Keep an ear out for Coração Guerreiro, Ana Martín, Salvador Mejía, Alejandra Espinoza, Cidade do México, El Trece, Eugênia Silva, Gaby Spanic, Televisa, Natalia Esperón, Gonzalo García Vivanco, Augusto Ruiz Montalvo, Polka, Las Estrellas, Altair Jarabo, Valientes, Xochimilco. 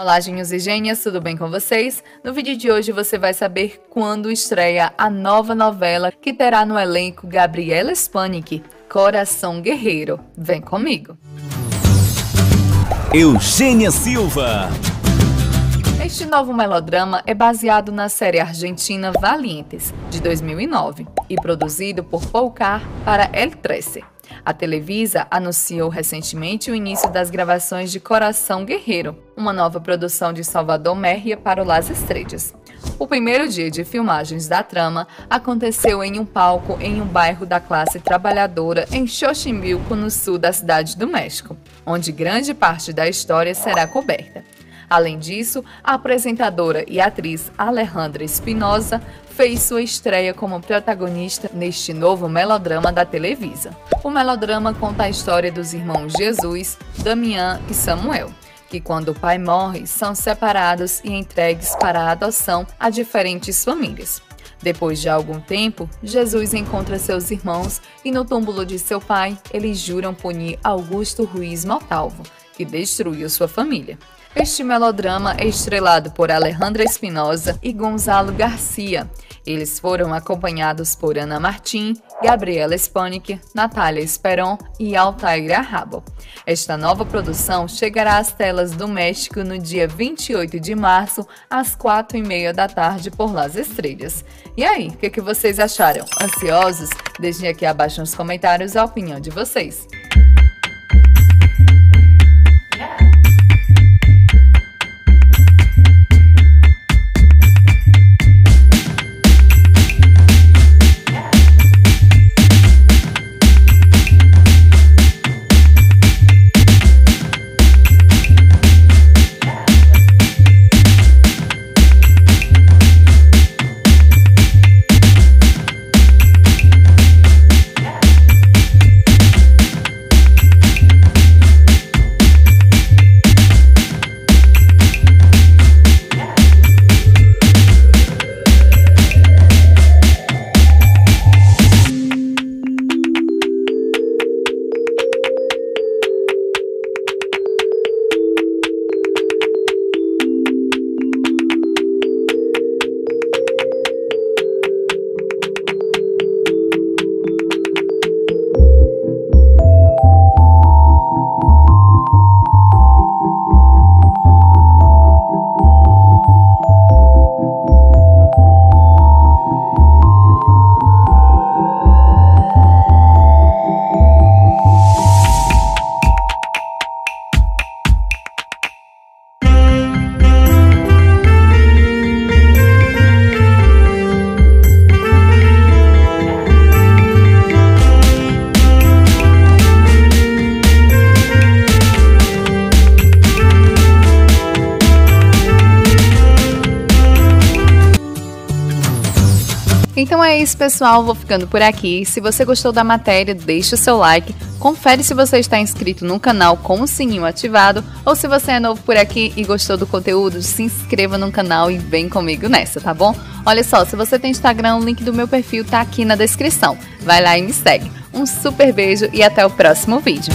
Olá, Genhos e Gênias, tudo bem com vocês? No vídeo de hoje você vai saber quando estreia a nova novela que terá no elenco Gaby Spanic, Coração Guerreiro. Vem comigo! Eugênia Silva. Este novo melodrama é baseado na série argentina Valientes, de 2009, e produzido por Polka para El Trece. A Televisa anunciou recentemente o início das gravações de Coração Guerreiro, uma nova produção de Salvador Mejía para o Las Estrellas. O primeiro dia de filmagens da trama aconteceu em um palco em um bairro da classe trabalhadora em Xochimilco, no sul da cidade do México, onde grande parte da história será coberta. Além disso, a apresentadora e atriz Alejandra Espinoza fez sua estreia como protagonista neste novo melodrama da Televisa. O melodrama conta a história dos irmãos Jesus, Damião e Samuel, que quando o pai morre, são separados e entregues para a adoção a diferentes famílias. Depois de algum tempo, Jesus encontra seus irmãos e no túmulo de seu pai, eles juram punir Augusto Ruiz Montalvo, que destruiu sua família. Este melodrama é estrelado por Alejandra Espinoza e Gonzalo Garcia. Eles foram acompanhados por Ana Martín, Gaby Spanic, Natalia Esperón e Altair Jarabo. Esta nova produção chegará às telas do México no dia 28 de março, às 4:30 da tarde, por Las Estrellas. E aí, o que vocês acharam? Ansiosos? Deixem aqui abaixo nos comentários a opinião de vocês. Então é isso, pessoal, vou ficando por aqui. Se você gostou da matéria, deixa o seu like, confere se você está inscrito no canal com o sininho ativado, ou se você é novo por aqui e gostou do conteúdo, se inscreva no canal e vem comigo nessa, tá bom? Olha só, se você tem Instagram, o link do meu perfil tá aqui na descrição. Vai lá e me segue. Um super beijo e até o próximo vídeo.